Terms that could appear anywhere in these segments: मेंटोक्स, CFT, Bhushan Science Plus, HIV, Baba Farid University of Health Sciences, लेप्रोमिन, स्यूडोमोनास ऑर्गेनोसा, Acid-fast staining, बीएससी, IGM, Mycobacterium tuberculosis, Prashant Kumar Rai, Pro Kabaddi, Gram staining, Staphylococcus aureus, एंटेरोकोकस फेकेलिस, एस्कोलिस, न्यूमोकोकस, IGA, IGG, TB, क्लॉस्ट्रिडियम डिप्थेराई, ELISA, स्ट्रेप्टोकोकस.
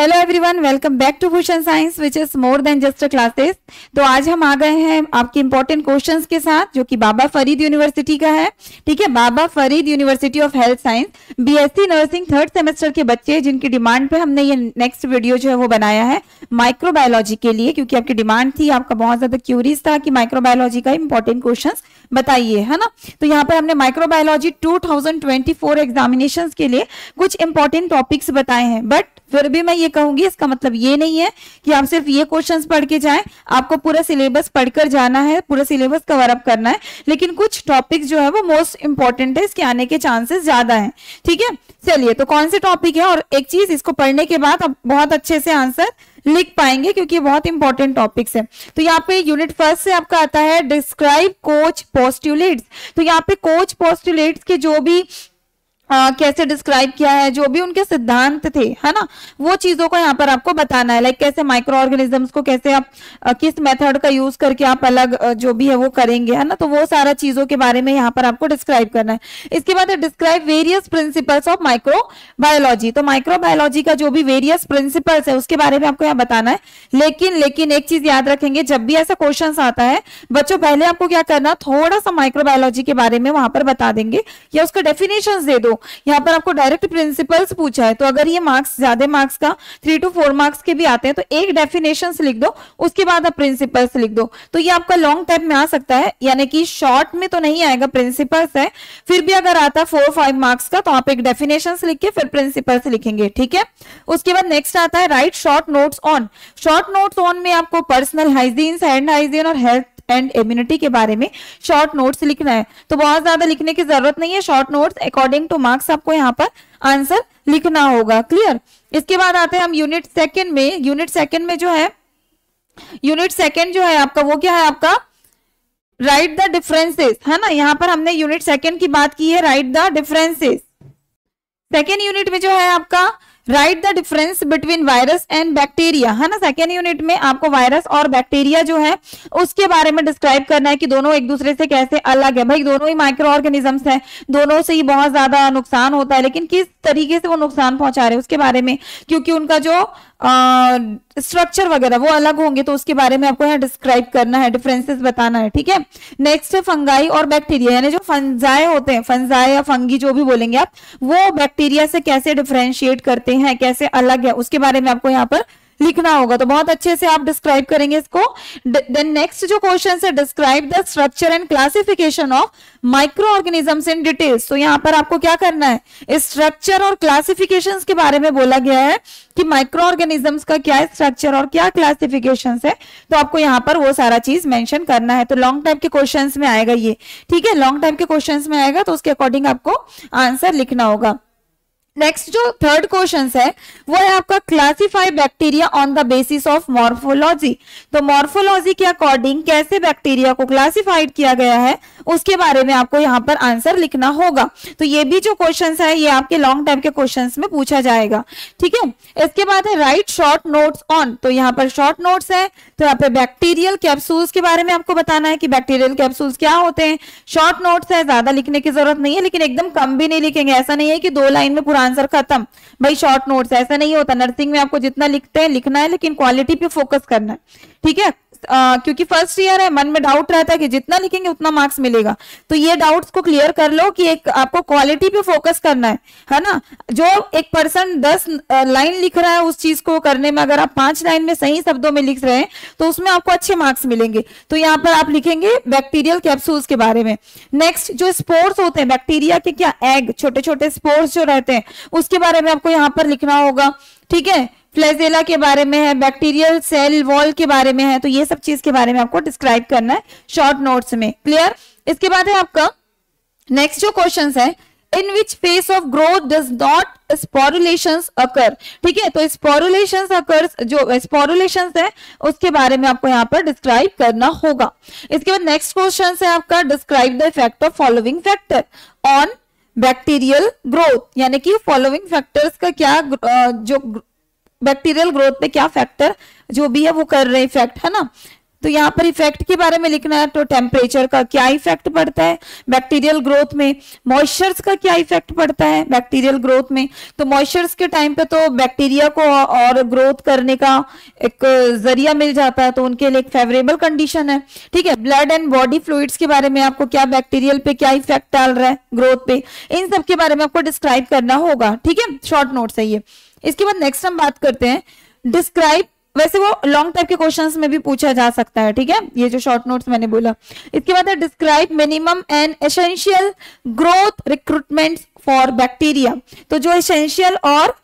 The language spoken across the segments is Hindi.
Hello everyone, welcome back to Bhushan science which is more than just a classes. तो आज हम आ गए हैं आपके इंपॉर्टेंट क्वेश्चंस के साथ जो कि बाबा फरीद यूनिवर्सिटी का है। ठीक है, Baba Farid university of health science बीएससी nursing third semester के बच्चे जिनकी डिमांड पे हमने ये नेक्स्ट वीडियो जो है वो बनाया है माइक्रोबायोलॉजी के लिए, क्योंकि आपकी डिमांड थी, आपका बहुत ज्यादा क्यूरीज था कि माइक्रोबायोलॉजी का इंपॉर्टेंट क्वेश्चन बताइए, है ना। तो यहाँ पर हमने माइक्रोबायोलॉजी 2024 एग्जामिनेशन के लिए कुछ इंपॉर्टेंट टॉपिक्स बताए हैं। बट फिर भी मैं ये कहूंगी, इसका मतलब ये नहीं है कि आप सिर्फ ये क्वेश्चंस पढ़ के जाएं, आपको पूरा सिलेबस पढ़कर जाना है, पूरा सिलेबस कवर अप करना है, लेकिन कुछ टॉपिक जो है वो मोस्ट इंपॉर्टेंट है, इसके आने के चांसेस ज्यादा हैं। ठीक है, चलिए तो कौन से टॉपिक है, और एक चीज इसको पढ़ने के बाद आप बहुत अच्छे से आंसर लिख पाएंगे क्योंकि ये बहुत इंपॉर्टेंट टॉपिक्स है। तो यहाँ पे यूनिट फर्स्ट से आपका आता है डिस्क्राइब कोच पोस्टुलेट्स। तो यहाँ पे कोच पोस्टुलेट्स के जो भी कैसे डिस्क्राइब किया है, जो भी उनके सिद्धांत थे, है ना, वो चीजों को यहाँ पर आपको बताना है। लाइक कैसे माइक्रो ऑर्गेनिजम्स को कैसे आप किस मेथड का यूज करके आप अलग जो भी है वो करेंगे, है ना। तो वो सारा चीजों के बारे में यहाँ पर आपको डिस्क्राइब करना है। इसके बाद describe various principles of micro biology. तो माइक्रो बायोलॉजी का जो भी वेरियस प्रिंसिपल्स है उसके बारे में आपको यहाँ बताना है। लेकिन एक चीज याद रखेंगे, जब भी ऐसा क्वेश्चन आता है बच्चों, पहले आपको क्या करना, थोड़ा सा माइक्रो बायोलॉजी के बारे में वहां पर बता देंगे या उसका डेफिनेशन दे दो। यहाँ पर आपको डायरेक्ट प्रिंसिपल्स पूछा है, तो अगर ये मार्क्स ज्यादा मार्क्स का 3 to 4 मार्क्स के भी आते हैं, तो एक डेफिनेशंस लिख दो, उसके बाद आप प्रिंसिपल्स लिख दो। तो ये आपका लॉन्ग टाइप में आ सकता है, यानी कि शॉर्ट में तो नहीं आएगा, प्रिंसिपल्स है। फिर भी अगर आता 4-5 मार्क्स का तो आप एक डेफिनेशंस लिख के फिर प्रिंसिपल्स लिखेंगे। ठीक है, उसके बाद नेक्स्ट आता है write short notes on. Short notes on में आपको पर्सनल हाइजीन, हैंड हाइजीन और हेल्थ एंड इम्यूनिटी के बारे में शॉर्ट नोट्स लिखना है। तो बहुत ज्यादा लिखने की जरूरत नहीं है, short notes according to marks आपको यहाँ पर आंसर लिखना होगा। क्लियर। इसके बाद आते हैं हम यूनिट सेकंड में। यूनिट सेकंड जो है आपका वो क्या है, आपका राइट द डिफरेंसेस, है ना। यहाँ पर हमने यूनिट सेकंड की बात की है, write the differences. Second unit में जो है आपका write the difference between virus and bacteria, है ना। सेकेंड यूनिट में आपको वायरस और बैक्टीरिया जो है उसके बारे में डिस्क्राइब करना है कि दोनों एक दूसरे से कैसे अलग है। भाई दोनों ही माइक्रो ऑर्गेनिजम्स हैं, दोनों से ही बहुत ज्यादा नुकसान होता है, लेकिन किस तरीके से वो नुकसान पहुंचा रहे हैं उसके बारे में, क्योंकि उनका जो स्ट्रक्चर वगैरह वो अलग होंगे, तो उसके बारे में आपको यहाँ डिस्क्राइब करना है, डिफरेंसेस बताना है। ठीक है, नेक्स्ट है फंगाई और बैक्टीरिया, यानी जो फंजाई होते हैं, फंजाई या फंगी जो भी बोलेंगे आप, वो बैक्टीरिया से कैसे डिफरेंशिएट करते हैं, कैसे अलग है, उसके बारे में आपको यहाँ पर लिखना होगा। तो बहुत अच्छे से आप डिस्क्राइब करेंगे इसको। देन नेक्स्ट जो क्वेश्चन है, describe the structure and classification of micro organisms in details. तो यहाँ पर आपको क्या करना है, स्ट्रक्चर और क्लासिफिकेशंस के बारे में बोला गया है कि माइक्रो ऑर्गेनिजम्स का क्या स्ट्रक्चर और क्या क्लासिफिकेशंस है, तो आपको यहाँ पर वो सारा चीज मेंशन करना है। तो लॉन्ग टाइप के क्वेश्चन में आएगा ये। ठीक है, लॉन्ग टाइप के क्वेश्चन में आएगा, तो उसके अकॉर्डिंग आपको आंसर लिखना होगा। नेक्स्ट जो थर्ड क्वेश्चन है वो है आपका classify bacteria on the basis of morphology. तो मॉर्फोलॉजी के अकॉर्डिंग कैसे बैक्टीरिया को क्लासिफाइड किया गया है उसके बारे में आपको यहाँ पर आंसर लिखना होगा। तो ये भी जो क्वेश्चन है ये आपके लॉन्ग टाइम के क्वेश्चन में पूछा जाएगा। ठीक है, इसके बाद है राइट शॉर्ट नोट्स ऑन। तो यहाँ पर शॉर्ट नोट्स है, तो यहाँ पे बैक्टीरियल कैप्सूल्स के बारे में आपको बताना है कि बैक्टीरियल कैप्सूल्स क्या होते हैं। शॉर्ट नोट्स है, ज्यादा लिखने की जरूरत नहीं है, लेकिन एकदम कम भी नहीं लिखेंगे, ऐसा नहीं है कि 2 लाइन में पूरा आंसर खत्म। भाई शॉर्ट नोट्स ऐसा नहीं होता, नर्सिंग में आपको जितना लिखते हैं लिखना है, लेकिन क्वालिटी पे फोकस करना है। ठीक है, क्योंकि फर्स्ट ईयर है, मन में डाउट रहता है कि जितना लिखेंगे उतना मार्क्स मिलेगा, तो ये डाउट्स को क्लियर कर लो कि एक आपको क्वालिटी पे फोकस करना है ना। जो एक पर्सन 10 लाइन लिख रहा है, उस चीज को करने में अगर आप 5 लाइन में सही शब्दों में लिख रहे हैं तो उसमें आपको अच्छे मार्क्स मिलेंगे। तो यहाँ पर आप लिखेंगे बैक्टीरियल कैप्सूल्स के बारे में। नेक्स्ट जो स्पोर्स होते हैं बैक्टीरिया के, क्या एग, छोटे छोटे स्पोर्स जो रहते हैं, उसके बारे में आपको यहाँ पर लिखना होगा। ठीक है, फ्लैजेला के बारे में है, बैक्टीरियल सेल वॉल के बारे में है, तो ये सब चीज के बारे में आपको डिस्क्राइब करना है शॉर्ट नोट्स में। क्लियर। इसके बाद है आपका नेक्स्ट जो क्वेश्चन है, in which phase of growth does not sporulation occur. ठीक है, तो स्पोरुलेशन अकर, जो स्पोरुलेशन है उसके बारे में आपको यहाँ पर डिस्क्राइब करना होगा। इसके बाद नेक्स्ट क्वेश्चन है आपका describe the effect of following factor on bacterial growth, यानी कि फॉलोइंग फैक्टर्स का क्या जो बैक्टीरियल ग्रोथ पे क्या फैक्टर जो भी है वो कर रहे हैं इफेक्ट, है ना। तो यहाँ पर इफेक्ट के बारे में लिखना है तो टेम्परेचर का क्या इफेक्ट पड़ता है बैक्टीरियल ग्रोथ में, मॉइस्चर्स का क्या इफेक्ट पड़ता है बैक्टीरियल ग्रोथ में। तो मॉइस्चर्स के टाइम पे तो बैक्टीरिया को और ग्रोथ करने का एक जरिया मिल जाता है, तो उनके लिए एक फेवरेबल कंडीशन है। ठीक है, ब्लड एंड बॉडी फ्लूइड्स के बारे में आपको क्या बैक्टीरियल पे क्या इफेक्ट डाल रहा है ग्रोथ पे, इन सब के बारे में आपको डिस्क्राइब करना होगा। ठीक है, शॉर्ट नोट है ये। इसके बाद नेक्स्ट हम बात करते हैं डिस्क्राइब, वैसे वो लॉन्ग टाइप के क्वेश्चंस में भी पूछा जा सकता है। ठीक है, ये जो शॉर्ट नोट्स मैंने बोला। इसके बाद है describe minimum and essential growth requirements for bacteria. तो जो एसेंशियल और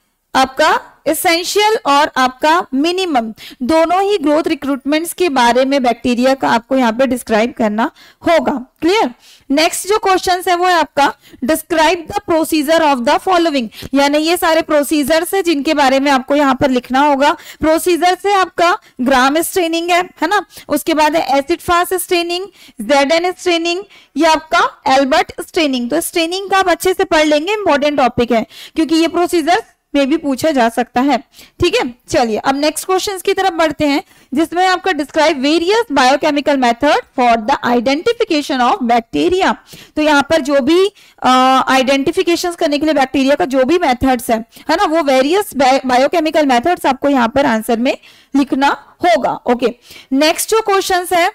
आपका मिनिमम दोनों ही ग्रोथ रिक्रूटमेंट्स के बारे में बैक्टीरिया का आपको यहाँ पे डिस्क्राइब करना होगा। क्लियर। नेक्स्ट जो क्वेश्चन है वो है आपका describe the procedure of the following, यानी ये सारे प्रोसीजर्स है जिनके बारे में आपको यहाँ पर लिखना होगा। प्रोसीजर है आपका ग्राम स्ट्रेनिंग है ना, उसके बाद है acid fast staining, ZN staining, ये आपका एल्बर्ट स्ट्रेनिंग। तो स्ट्रेनिंग का आप अच्छे से पढ़ लेंगे, इंपॉर्टेंट टॉपिक है क्योंकि ये प्रोसीजर में भी पूछा जा सकता है। ठीक है, चलिए अब नेक्स्ट क्वेश्चंस की तरफ बढ़ते हैं जिसमें आपका describe various biochemical method for the identification of bacteria. तो यहाँ पर जो भी आइडेंटिफिकेशन करने के लिए बैक्टीरिया का जो भी मेथड्स है ना, वो वेरियस बायोकेमिकल मेथड्स आपको यहाँ पर आंसर में लिखना होगा। ओके, नेक्स्ट जो क्वेश्चंस है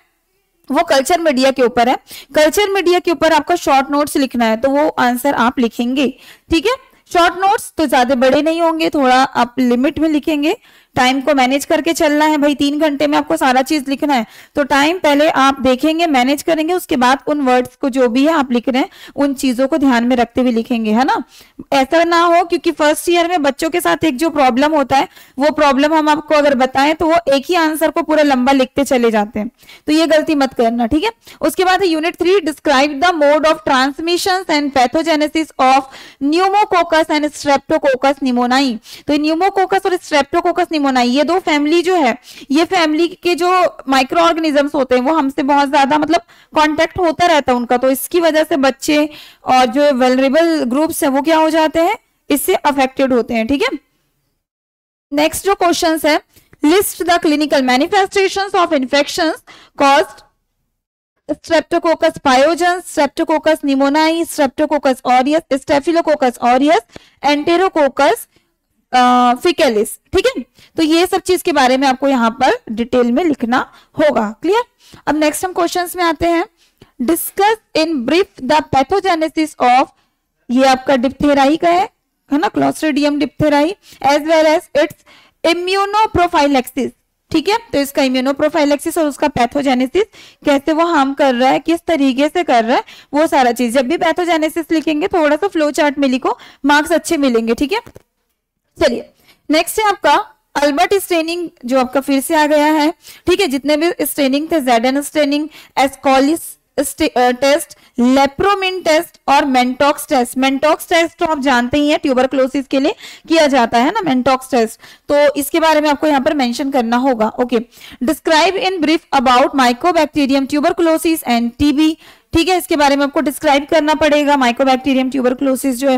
वो कल्चर मीडिया के ऊपर है। कल्चर मीडिया के ऊपर आपका शॉर्ट नोट्स लिखना है, तो वो आंसर आप लिखेंगे। ठीक है, शॉर्ट नोट्स तो ज्यादा बड़े नहीं होंगे, थोड़ा आप लिमिट में लिखेंगे, टाइम को मैनेज करके चलना है भाई। 3 घंटे में आपको सारा चीज लिखना है, तो टाइम पहले आप देखेंगे, मैनेज करेंगे, उसके बाद उन वर्ड्स को जो भी है आप लिख रहे हैं उन चीजों को ध्यान में रखते हुए लिखेंगे, है ना। ऐसा ना हो क्योंकि फर्स्ट ईयर में बच्चों के साथ एक जो प्रॉब्लम होता है, वो प्रॉब्लम हम आपको अगर बताएं तो वो एक ही आंसर को पूरा लंबा लिखते चले जाते हैं, तो ये गलती मत करना। ठीक है, उसके बाद unit 3 describe the mode of transmission and pathogenesis of न्यूमोकोकस and स्ट्रेप्टोकोकस pneumoniae. तो न्यूमोकोकस और स्ट्रेप्टोकोकस ये दो फैमिली जो है, ये फैमिली के जो माइक्रो ऑर्गेनिजम्स होते हैं वो हमसे बहुत ज्यादा मतलब कांटेक्ट होता रहता है उनका, तो इसकी वजह से बच्चे और जो वेलरेबल ग्रुप्स है वो क्या हो जाते हैं, इससे अफेक्टेड होते हैं। ठीक है, नेक्स्ट जो क्वेश्चन है list the clinical manifestations of infections caused स्ट्रेप्टोकोकस pyogenes, स्ट्रेप्टोकोकस pneumoniae, स्ट्रेप्टोकोकस aureus, staphylococcus aureus, एंटेरोकोकस फेकेलिस। ठीक है, तो ये सब चीज के बारे में आपको यहाँ पर डिटेल में लिखना होगा। क्लियर। अब नेक्स्ट हम क्वेश्चंस में आते हैं discuss in brief the pathogenesis of, ये आपका डिप्थेराई का है ना, क्लॉस्ट्रिडियम डिप्थेराई, as well as its immunoprophylaxis. ठीक है, तो इसका इम्यूनोप्रोफाइलेक्सिस और उसका पैथोजेनेसिस, कैसे वो हार्म कर रहा है, किस तरीके से कर रहा है, वो सारा चीज। जब भी पैथोजेनेसिस लिखेंगे थोड़ा सा फ्लो चार्ट में लिखो, मार्क्स अच्छे मिलेंगे। ठीक है, चलिए नेक्स्ट है आपका अल्बर्ट स्टेनिंग, जो आपका फिर से आ गया है। ठीक है, जितने भी स्टेनिंग थे, ZN staining, एस्कोलिस test, लेप्रोमिन test और मेंटोक्स टेस्ट। मेंटोक्स टेस्ट तो आप जानते ही हैं, ट्यूबरक्लोसिस के लिए किया जाता है ना मेंटोक्स टेस्ट, तो इसके बारे में आपको यहाँ पर मेंशन करना होगा। Okay, describe in brief about mycobacterium tuberculosis and TB। ठीक है, इसके बारे में आपको डिस्क्राइब करना पड़ेगा माइकोबैक्टीरियम ट्यूबरक्लोसिस जो है।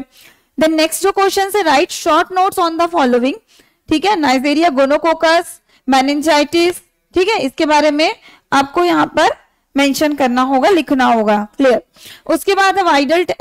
देन नेक्स्ट जो क्वेश्चन है write short notes on the following. ठीक है, नाइजेरिया गोनोकोकस, मेनिंजाइटिस। ठीक है, इसके बारे में आपको यहाँ पर मेंशन करना होगा, लिखना होगा। क्लियर। उसके बाद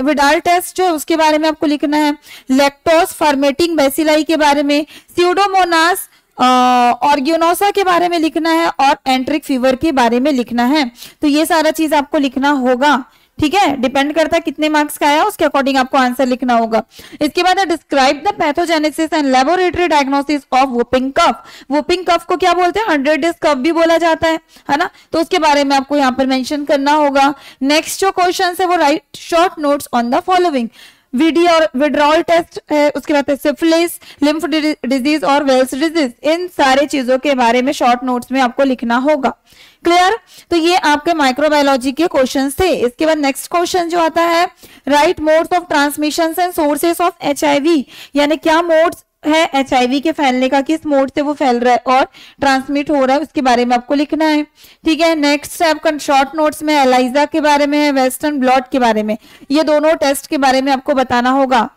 विडाल टेस्ट जो है उसके बारे में आपको लिखना है, लैक्टोस फॉर्मेटिंग बैसिलाई के बारे में, स्यूडोमोनास ऑर्गेनोसा के बारे में लिखना है और एंट्रिक फीवर के बारे में लिखना है, तो ये सारा चीज आपको लिखना होगा। ठीक है, डिपेंड करता है कितने मार्क्स का आया, उसके अकॉर्डिंग आपको आंसर लिखना होगा। इसके बाद describe the pathogenesis and laboratory diagnosis of whooping cough. Whooping cough को क्या बोलते हैं, 100 days कफ भी बोला जाता है ना, तो उसके बारे में आपको यहाँ पर मेंशन करना होगा। नेक्स्ट जो क्वेश्चन है वो write short notes on the following. VD और विड्रॉल टेस्ट है, उसके बाद सिफिलिस, लिम्फ डिजीज और वेल्स डिजीज, इन सारे चीजों के बारे में शॉर्ट नोट्स में आपको लिखना होगा। क्लियर। तो ये आपके माइक्रोबायोलॉजी के क्वेश्चंस थे। इसके बाद नेक्स्ट क्वेश्चन जो आता है write modes of transmission and sources of HIV, यानी क्या मोड्स है HIV के फैलने का, किस मोड से वो फैल रहा है और ट्रांसमिट हो रहा है, उसके बारे में आपको लिखना है। ठीक है, नेक्स्ट है आपका शॉर्ट नोट्स में ELISA के बारे में, वेस्टर्न ब्लॉट के बारे में, ये दोनों टेस्ट के बारे में आपको बताना होगा।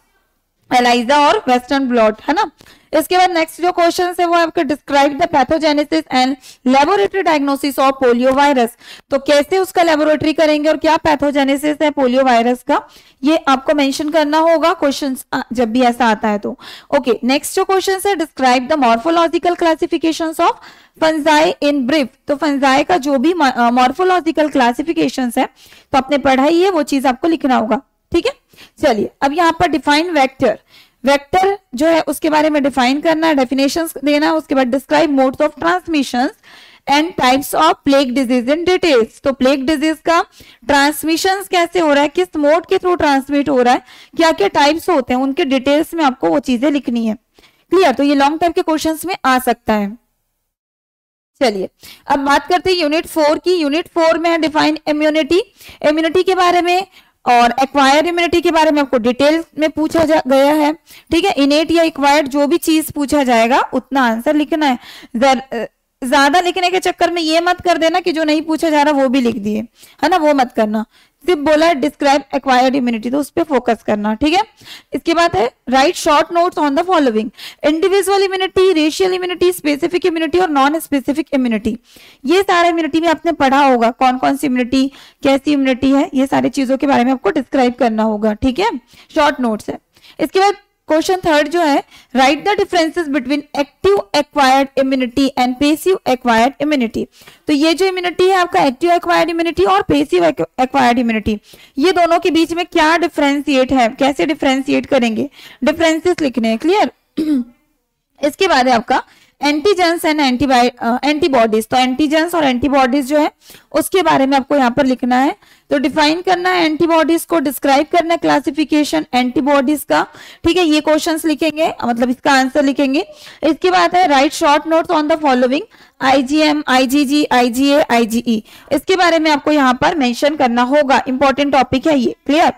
एलाइजा और वेस्टर्न ब्लॉट, है ना। इसके बाद नेक्स्ट जो क्वेश्चन है वो आपके describe the pathogenesis and laboratory diagnosis of polio virus. तो कैसे उसका लेबोरेटरी करेंगे और क्या पैथोजेनेसिस है पोलियो वायरस का, ये आपको मेंशन करना होगा क्वेश्चन जब भी ऐसा आता है तो। ओके, नेक्स्ट जो क्वेश्चन है describe the morphological classification of fungi in brief. तो फंजाई का जो भी मॉर्फोलॉजिकल क्लासिफिकेशन है तो आपने पढ़ा ही है, वो चीज आपको लिखना होगा, ठीक है। चलिए, अब यहाँ पर डिफाइन वेक्टर, वेक्टर जो है उसके बारे में डिफाइन करना, डेफिनेशंस देना, उसके बाद describe modes of transmissions and types of plague disease in details. तो प्लेग डिजीज का ट्रांसमिशन कैसे हो रहा है, किस मोड के थ्रू ट्रांसमिट हो रहा है, क्या क्या टाइप्स होते हैं, उनके डिटेल्स में आपको वो चीजें लिखनी है, क्लियर। तो ये लॉन्ग टर्म के क्वेश्चंस में आ सकता है। चलिए, अब बात करते हैं यूनिट 4 की। यूनिट 4 में डिफाइन इम्यूनिटी, इम्यूनिटी के बारे में और एक्वायर्ड इम्यूनिटी के बारे में आपको डिटेल में पूछा गया है, ठीक है। इनेट या एक्वायर्ड जो भी चीज पूछा जाएगा उतना आंसर लिखना है। ज्यादा लिखने के चक्कर में ये मत कर देना कि जो नहीं पूछा जा रहा वो भी लिख दिए, है ना, वो मत करना। सिर्फ बोला है डिस्क्राइब एक्वायर्ड इम्यूनिटी, तो उस पर फोकस करना, ठीक है। इसके बाद है write short notes on the following, individual immunity, racial immunity, specific immunity और नॉन स्पेसिफिक इम्यूनिटी। ये सारे इम्यूनिटी में आपने पढ़ा होगा, कौन कौन सी इम्यूनिटी, कैसी इम्यूनिटी है, ये सारी चीजों के बारे में आपको डिस्क्राइब करना होगा, ठीक है, शॉर्ट नोट्स है। इसके बाद क्वेश्चन थर्ड जो है write the differences between active acquired immunity and passive acquired immunity. तो ये जो इम्यूनिटी है आपका एक्टिव एक्वायर्ड इम्यूनिटी और पैसिव एक्वायर्ड इम्यूनिटी, ये दोनों के बीच में क्या डिफरेंशिएट है, कैसे डिफरेंशिएट करेंगे, डिफरेंसेस लिखने हैं, क्लियर। इसके बाद है आपका एंटीजेंस एंड एंटीबॉडीज। तो एंटीजेंस और एंटीबॉडीज जो है उसके बारे में आपको यहाँ पर लिखना है। तो डिफाइन करना है एंटीबॉडीज को, डिस्क्राइब करना है क्लासिफिकेशन एंटीबॉडीज का, ठीक है। ये क्वेश्चंस लिखेंगे, मतलब इसका आंसर लिखेंगे। इसके बाद है write short notes on the following, IGM, IGG, IGA, IGE, इसके बारे में आपको यहाँ पर मेंशन करना होगा, इंपॉर्टेंट टॉपिक है ये, क्लियर।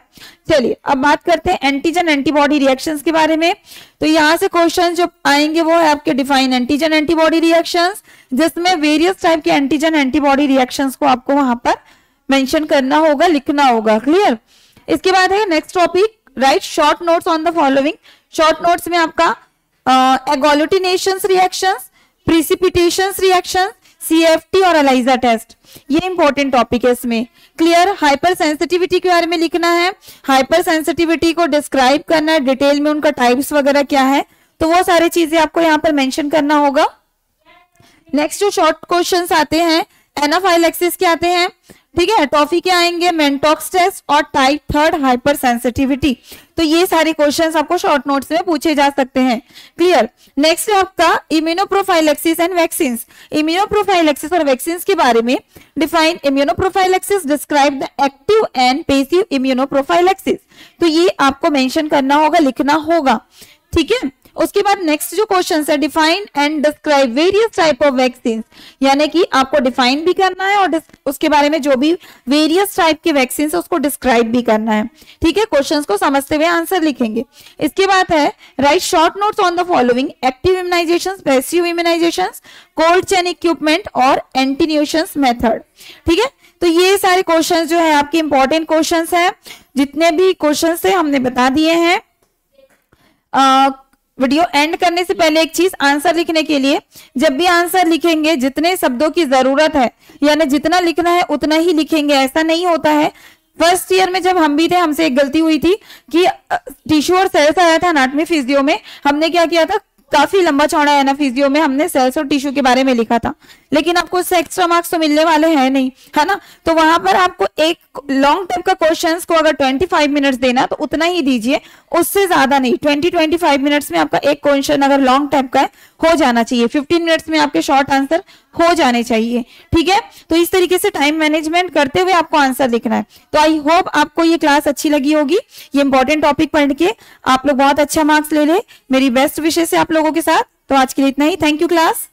चलिए, अब बात करते हैं एंटीजन एंटीबॉडी रिएक्शंस के बारे में। तो यहाँ से क्वेश्चन जो आएंगे वो है आपके डिफाइन एंटीजन एंटीबॉडी रिएक्शंस, जिसमें वेरियस टाइप के एंटीजन एंटीबॉडी रिएक्शंस को आपको वहां पर मेंशन करना होगा, लिखना होगा, क्लियर। इसके बाद है next topic write short notes on the following. Short notes में आपका agglutinations reactions, precipitations reactions, CFT और एलाइजा टेस्ट, ये इंपॉर्टेंट टॉपिक है इसमें, क्लियर। हाइपर सेंसिटिविटी के बारे में लिखना है, हाइपर सेंसिटिविटी को डिस्क्राइब करना है डिटेल में, उनका टाइप्स वगैरह क्या है, तो वो सारी चीजें आपको यहाँ पर मेंशन करना होगा। नेक्स्ट जो शॉर्ट क्वेश्चंस आते हैं एनाफाइलेक्सिस के आते हैं, ठीक है, एटोफी के आएंगे, मेंटोक्स टेस्ट और टाइप थर्ड हाइपर सेंसिटिविटी। तो ये सारे क्वेश्चंस आपको शॉर्ट नोट्स में पूछे जा सकते हैं, क्लियर। नेक्स्ट आपका इम्यूनोप्रोफाइलेक्सिस एंड वैक्सीन, इम्यूनोप्रोफाइलेक्सिस और वैक्सीन के बारे में define immunoprophylaxis, describe the active and passive immunoprophylaxis, तो ये आपको मेंशन करना होगा, लिखना होगा, ठीक है। उसके बाद नेक्स्ट जो क्वेश्चन है define and describe various type of vaccine, यानी कि आपको डिफाइन भी करना है और उसके बारे में जो भी वेरियस टाइप के वैक्सीन है उसको डिस्क्राइब भी करना है, ठीक है। क्वेश्चंस को समझते हुए आंसर लिखेंगे। इसके बाद है write short notes on the following, active immunization, passive immunization, cold chain equipment और एंटीन्यूशन मेथड, ठीक है। तो ये सारे क्वेश्चन जो है आपके इंपॉर्टेंट क्वेश्चन है, जितने भी क्वेश्चन है हमने बता दिए हैं। वीडियो एंड करने से पहले एक चीज, आंसर लिखने के लिए जब भी आंसर लिखेंगे जितने शब्दों की जरूरत है, यानी जितना लिखना है उतना ही लिखेंगे, ऐसा नहीं होता है। फर्स्ट ईयर में जब हम भी थे, हमसे एक गलती हुई थी कि टिश्यू और सेल्स आया था एनाटॉमी फिजियो में, हमने क्या किया था, काफी लंबा चौड़ा है ना फिजियो में, हमने सेल्स और टिश्यू के बारे में लिखा था, लेकिन आपको इससे एक्स्ट्रा मार्क्स तो मिलने वाले हैं नहीं, है ना। तो वहां पर आपको एक लॉन्ग टाइप का क्वेश्चंस को अगर 25 मिनट्स देना तो उतना ही दीजिए, उससे ज्यादा नहीं। 20-25 मिनट्स में आपका एक क्वेश्चन अगर लॉन्ग टाइप का है हो जाना चाहिए, 15 मिनट्स में आपके शॉर्ट आंसर हो जाने चाहिए, ठीक है। तो इस तरीके से टाइम मैनेजमेंट करते हुए आपको आंसर लिखना है। तो आई होप आपको ये क्लास अच्छी लगी होगी, ये इंपॉर्टेंट टॉपिक पढ़ के आप लोग बहुत अच्छा मार्क्स ले ले, मेरी बेस्ट विशेष है आप लोगों के साथ। तो आज के लिए इतना ही, थैंक यू क्लास।